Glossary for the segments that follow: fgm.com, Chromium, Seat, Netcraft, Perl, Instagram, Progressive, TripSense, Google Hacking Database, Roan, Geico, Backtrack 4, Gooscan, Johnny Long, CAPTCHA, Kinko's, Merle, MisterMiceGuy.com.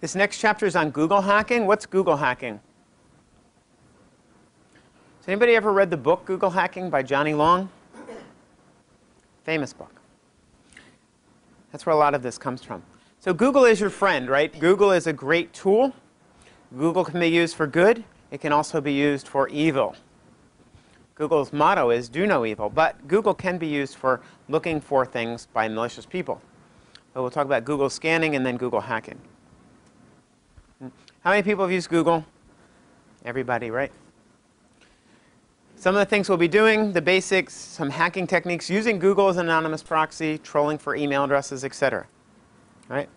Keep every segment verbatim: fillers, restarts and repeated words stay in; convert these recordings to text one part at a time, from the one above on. This next chapter is on Google hacking. What's Google hacking? Has anybody ever read the book Google Hacking by Johnny Long? Famous book. That's where a lot of this comes from. So Google is your friend, right? Google is a great tool. Google can be used for good. It can also be used for evil. Google's motto is do no evil, but Google can be used for looking for things by malicious people. But we'll talk about Google scanning and then Google hacking. How many people have used Google? Everybody, right? Some of the things we'll be doing, the basics, some hacking techniques, using Google as an anonymous proxy, trolling for email addresses, et cetera. Right?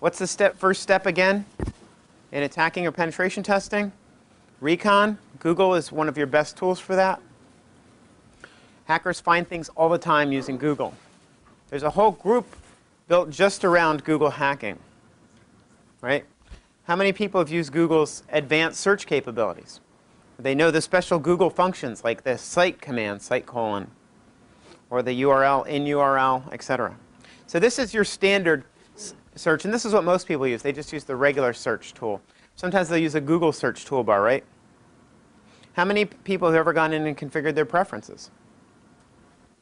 What's the step, first step again in attacking or penetration testing? Recon. Google is one of your best tools for that. Hackers find things all the time using Google. There's a whole group built just around Google hacking. Right? How many people have used Google's advanced search capabilities? They know the special Google functions like the site command, site colon, or the U R L, in U R L, et cetera. So this is your standard search, and this is what most people use. They just use the regular search tool. Sometimes they'll use a Google search toolbar, right? How many people have ever gone in and configured their preferences?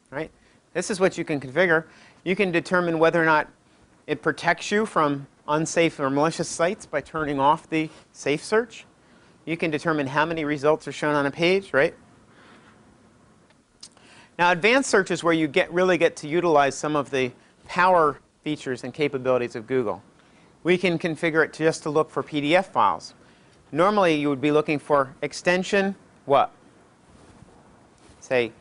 Right? This is what you can configure. You can determine whether or not it protects you from unsafe or malicious sites by turning off the safe search. You can determine how many results are shown on a page, right? Now, advanced search is where you get really get to utilize some of the power features and capabilities of Google. We can configure it to just to look for P D F files. Normally, you would be looking for extension, what? Say,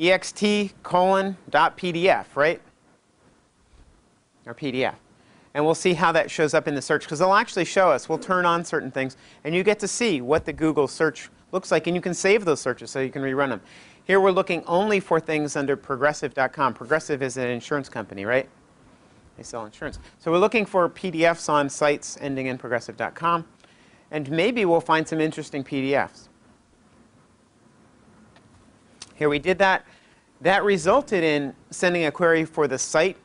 ext colon dot P D F, right? Or P D F. And we'll see how that shows up in the search, because it'll actually show us. We'll turn on certain things, and you get to see what the Google search looks like, and you can save those searches so you can rerun them. Here we're looking only for things under Progressive dot com. Progressive is an insurance company, right? They sell insurance. So we're looking for P D Fs on sites ending in Progressive dot com, and maybe we'll find some interesting P D Fs. Here we did that. That resulted in sending a query for the site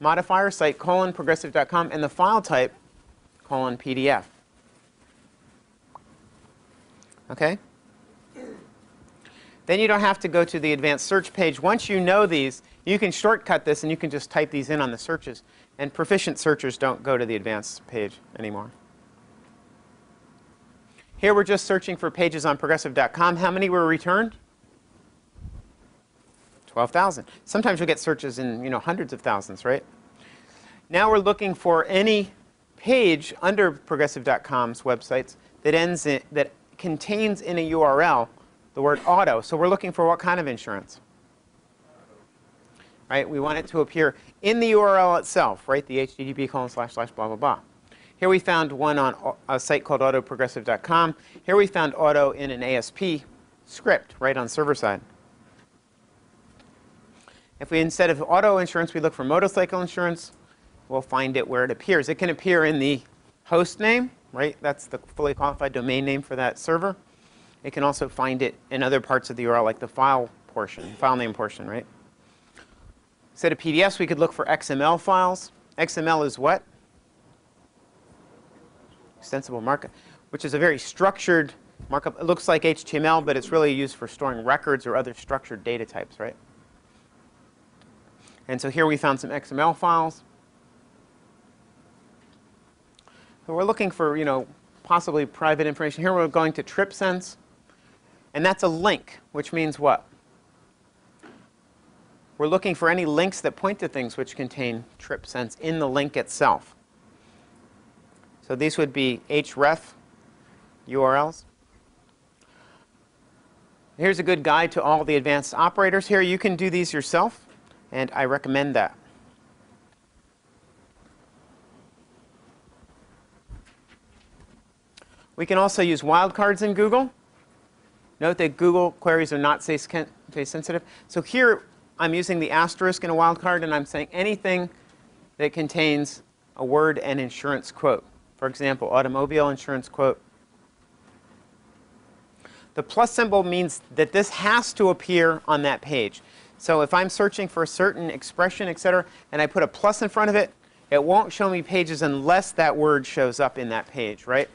modifier, site colon progressive dot com, and the file type colon P D F. Okay? Then you don't have to go to the advanced search page. Once you know these, you can shortcut this and you can just type these in on the searches. And proficient searchers don't go to the advanced page anymore. Here we're just searching for pages on progressive dot com. How many were returned? twelve thousand. Sometimes you'll get searches in, you know, hundreds of thousands, right? Now we're looking for any page under progressive dot com's websites that ends in, that contains in a U R L the word auto. So we're looking for what kind of insurance? Right? We want it to appear in the U R L itself, right? The H T T P colon slash slash blah blah blah. Here we found one on a site called auto progressive dot com. Here we found auto in an A S P script right on server side. If we, instead of auto insurance, we look for motorcycle insurance, we'll find it where it appears. It can appear in the host name, right? That's the fully qualified domain name for that server. It can also find it in other parts of the U R L, like the file portion, file name portion, right? Instead of P D Fs, we could look for X M L files. X M L is what? Extensible markup, which is a very structured markup. It looks like H T M L, but it's really used for storing records or other structured data types, right? And so here we found some X M L files. So we're looking for, you know, possibly private information. Here we're going to TripSense. And that's a link, which means what? We're looking for any links that point to things which contain TripSense in the link itself. So these would be href U R Ls. Here's a good guide to all the advanced operators. Here you can do these yourself. And I recommend that. We can also use wildcards in Google. Note that Google queries are not space sensitive. So here I'm using the asterisk in a wildcard, and I'm saying anything that contains a word and insurance quote. For example, automobile insurance quote. The plus symbol means that this has to appear on that page. So if I'm searching for a certain expression, et cetera, and I put a plus in front of it, It won't show me pages unless that word shows up in that page, right?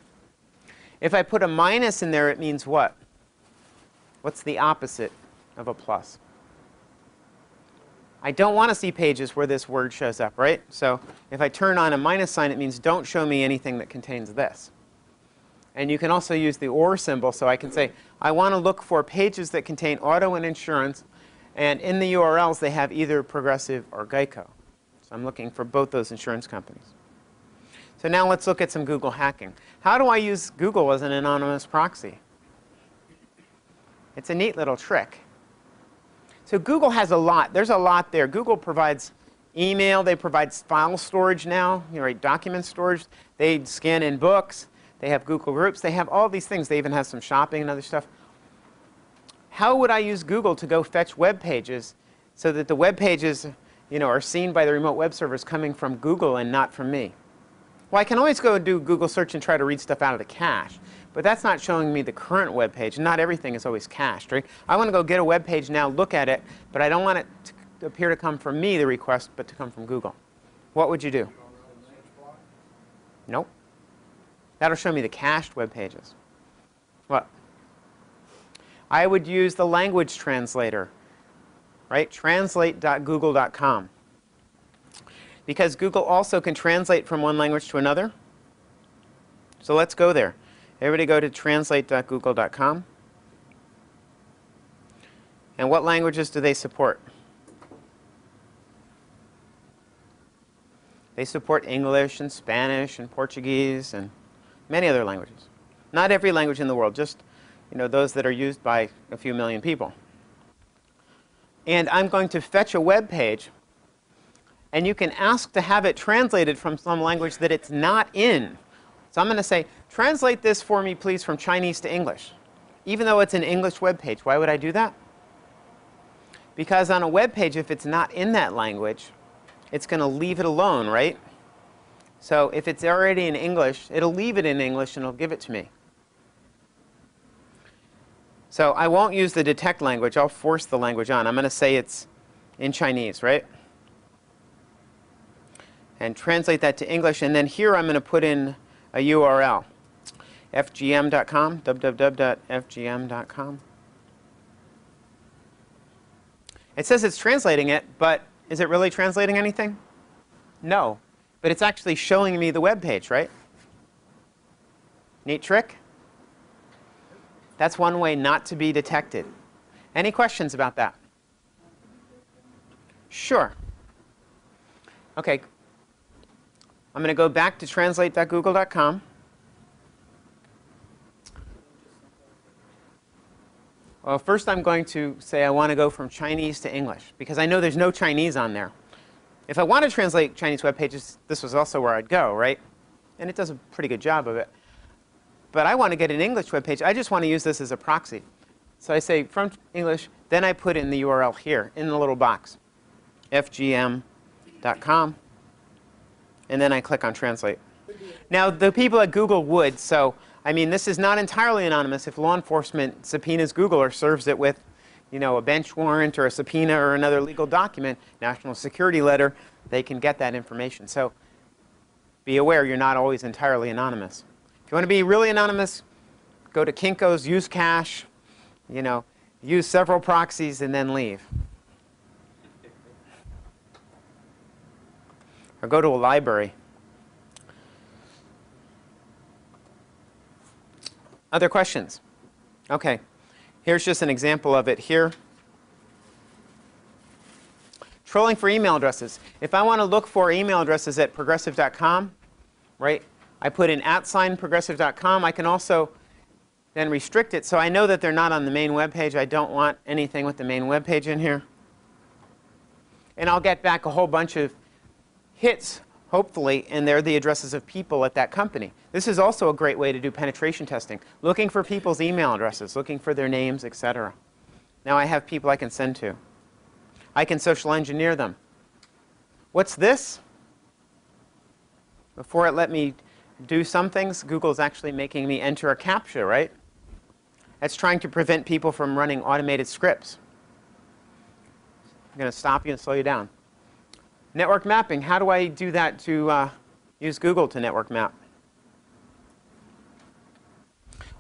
If I put a minus in there, it means what? What's the opposite of a plus? I don't want to see pages where this word shows up, right? So if I turn on a minus sign, it means don't show me anything that contains this. And you can also use the or symbol, so I can say, I want to look for pages that contain auto and insurance, and in the U R Ls they have either Progressive or Geico. So I'm looking for both those insurance companies. So now let's look at some Google hacking. How do I use Google as an anonymous proxy? It's a neat little trick. So Google has a lot. There's a lot there. Google provides email. They provide file storage now, you know, document storage. They scan in books. They have Google Groups. They have all these things. They even have some shopping and other stuff. How would I use Google to go fetch web pages so that the web pages, you know, are seen by the remote web servers coming from Google and not from me? Well, I can always go do Google search and try to read stuff out of the cache. But that's not showing me the current web page. Not everything is always cached, right? I want to go get a web page now, look at it, but I don't want it to appear to come from me, the request, but to come from Google. What would you do? Nope. That'll show me the cached web pages. What? I would use the language translator, right? translate dot google dot com. Because Google also can translate from one language to another. So let's go there. Everybody go to translate dot google dot com. And what languages do they support? They support English and Spanish and Portuguese and many other languages. Not every language in the world, just, you know, those that are used by a few million people. And I'm going to fetch a web page, and you can ask to have it translated from some language that it's not in. So I'm going to say, translate this for me, please, from Chinese to English. Even though it's an English web page, why would I do that? Because on a web page, if it's not in that language, it's going to leave it alone, right? So if it's already in English, it'll leave it in English and it'll give it to me. So I won't use the detect language. I'll force the language on. I'm going to say it's in Chinese, right? And translate that to English. And then here I'm going to put in a U R L, f g m dot com, w w w dot f g m dot com. It says it's translating it, but is it really translating anything? No, but it's actually showing me the web page, right? Neat trick. That's one way not to be detected. Any questions about that? Sure. Okay. I'm going to go back to translate dot google dot com. Well, first I'm going to say I want to go from Chinese to English, because I know there's no Chinese on there. If I want to translate Chinese web pages, this was also where I'd go, right? And it does a pretty good job of it. But I want to get an English web page. I just want to use this as a proxy. So I say from English, then I put in the U R L here in the little box, f g m dot com. And then I click on translate. Now, the people at Google would, so, I mean, this is not entirely anonymous. If law enforcement subpoenas Google or serves it with, you know, a bench warrant or a subpoena or another legal document, national security letter, they can get that information. So be aware, you're not always entirely anonymous. If you want to be really anonymous, go to Kinko's, use cache, you know, use several proxies, and then leave. Or go to a library. Other questions? Okay. Here's just an example of it here. Trolling for email addresses. If I want to look for email addresses at progressive dot com, right, I put in at sign progressive dot com. I can also then restrict it so I know that they're not on the main web page. I don't want anything with the main web page in here. And I'll get back a whole bunch of hits, hopefully, and they're the addresses of people at that company. This is also a great way to do penetration testing, looking for people's email addresses, looking for their names, et cetera. Now I have people I can send to. I can social engineer them. What's this? Before it let me do some things, Google's actually making me enter a CAPTCHA, right? That's trying to prevent people from running automated scripts. I'm going to stop you and slow you down. Network mapping, how do I do that to uh, use Google to network map?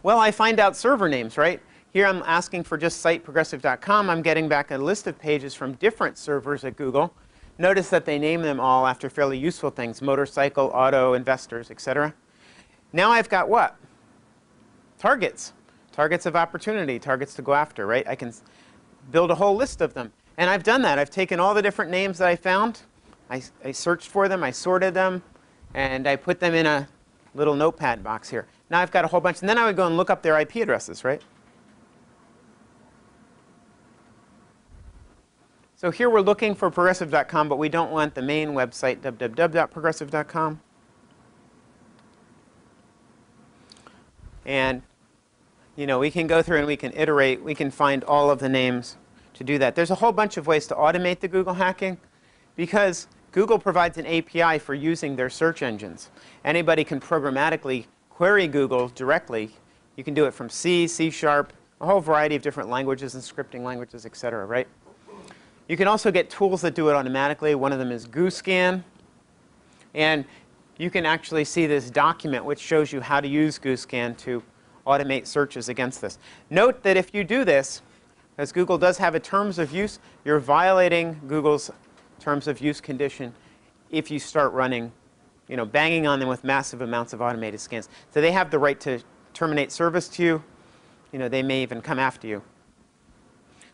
Well, I find out server names, right? Here I'm asking for just site progressive dot com. I'm getting back a list of pages from different servers at Google. Notice that they name them all after fairly useful things, motorcycle, auto, investors, et cetera. Now I've got what? Targets. Targets of opportunity, targets to go after, right? I can build a whole list of them. And I've done that. I've taken all the different names that I found. I, I searched for them, I sorted them, and I put them in a little notepad box here. Now I've got a whole bunch. And then I would go and look up their I P addresses, right? So here we're looking for progressive dot com, but we don't want the main website, w w w dot progressive dot com. And, you know, we can go through and we can iterate. We can find all of the names to do that. There's a whole bunch of ways to automate the Google hacking because Google provides an A P I for using their search engines. Anybody can programmatically query Google directly. You can do it from C, C Sharp, a whole variety of different languages and scripting languages, et cetera, right? You can also get tools that do it automatically. One of them is Gooscan. And you can actually see this document which shows you how to use Gooscan to automate searches against this. Note that if you do this, as Google does have a terms of use, you're violating Google's terms of use condition if you start running, you know, banging on them with massive amounts of automated scans. So they have the right to terminate service to you. You know, they may even come after you.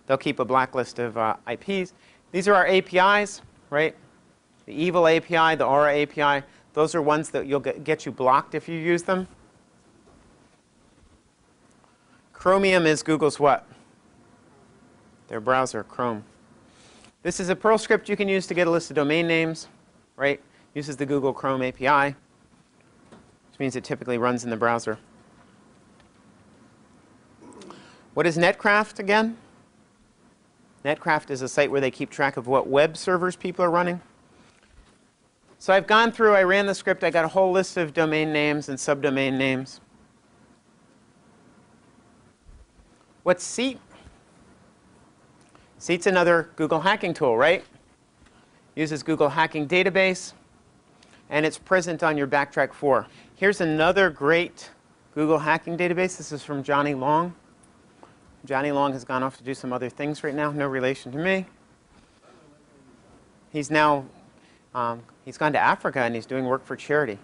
They'll keep a blacklist of uh, I Ps. These are our A P Is, right? The evil A P I, the Aura A P I. Those are ones that you'll get, get you blocked if you use them. Chromium is Google's what? Their browser, Chrome. This is a Perl script you can use to get a list of domain names, right? Uses the Google Chrome A P I, which means it typically runs in the browser. What is Netcraft again? Netcraft is a site where they keep track of what web servers people are running. So I've gone through, I ran the script, I got a whole list of domain names and subdomain names. What's Seat? Seat's another Google hacking tool, right? Uses Google Hacking Database, and it's present on your Backtrack four. Here's another great Google Hacking Database. This is from Johnny Long. Johnny Long has gone off to do some other things right now, no relation to me. He's now, um, he's gone to Africa and he's doing work for charity.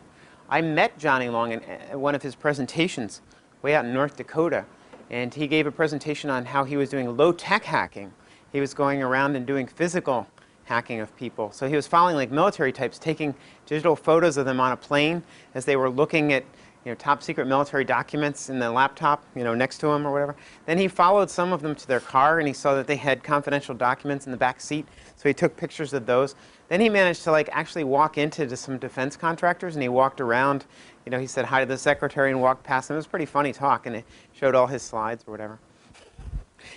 I met Johnny Long in uh, one of his presentations way out in North Dakota, and he gave a presentation on how he was doing low-tech hacking. He was going around and doing physical hacking of people. So he was following like military types, taking digital photos of them on a plane as they were looking at you know, top secret military documents in the laptop, you know, next to him or whatever. Then he followed some of them to their car and he saw that they had confidential documents in the back seat, so he took pictures of those. Then he managed to like actually walk into some defense contractors and he walked around, you know, he said hi to the secretary and walked past them. It was a pretty funny talk and it showed all his slides or whatever.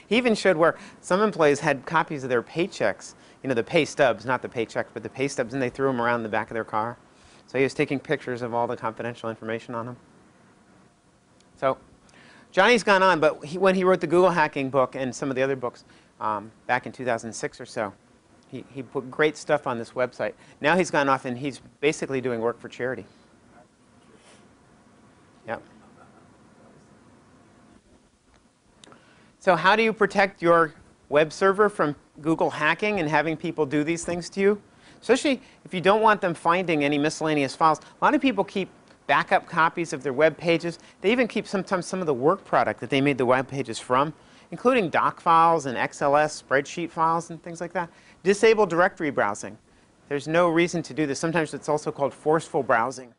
He even showed where some employees had copies of their paychecks, you know, the pay stubs, not the paychecks, but the pay stubs, and they threw them around the back of their car. So he was taking pictures of all the confidential information on them. So Johnny's gone on, but he, when he wrote the Google Hacking book and some of the other books um, back in two thousand six or so, he, he put great stuff on this website. Now he's gone off and he's basically doing work for charity. Yep. So how do you protect your web server from Google hacking and having people do these things to you? Especially if you don't want them finding any miscellaneous files. A lot of people keep backup copies of their web pages. They even keep sometimes some of the work product that they made the web pages from, including doc files and X L S spreadsheet files and things like that. Disable directory browsing. There's no reason to do this. Sometimes it's also called forceful browsing.